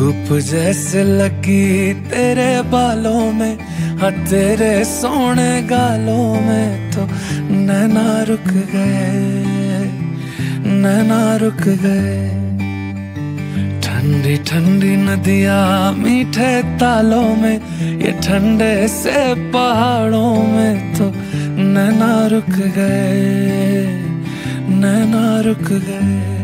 धूप जैसे लगी तेरे बालों में, हाँ तेरे सोने गालों में तो नैना रुक गए, नैना रुक गए। ठंडी ठंडी नदियाँ मीठे तालों में, ये ठंडे से पहाड़ों में तो नैना रुक गए, नैना रुक गए।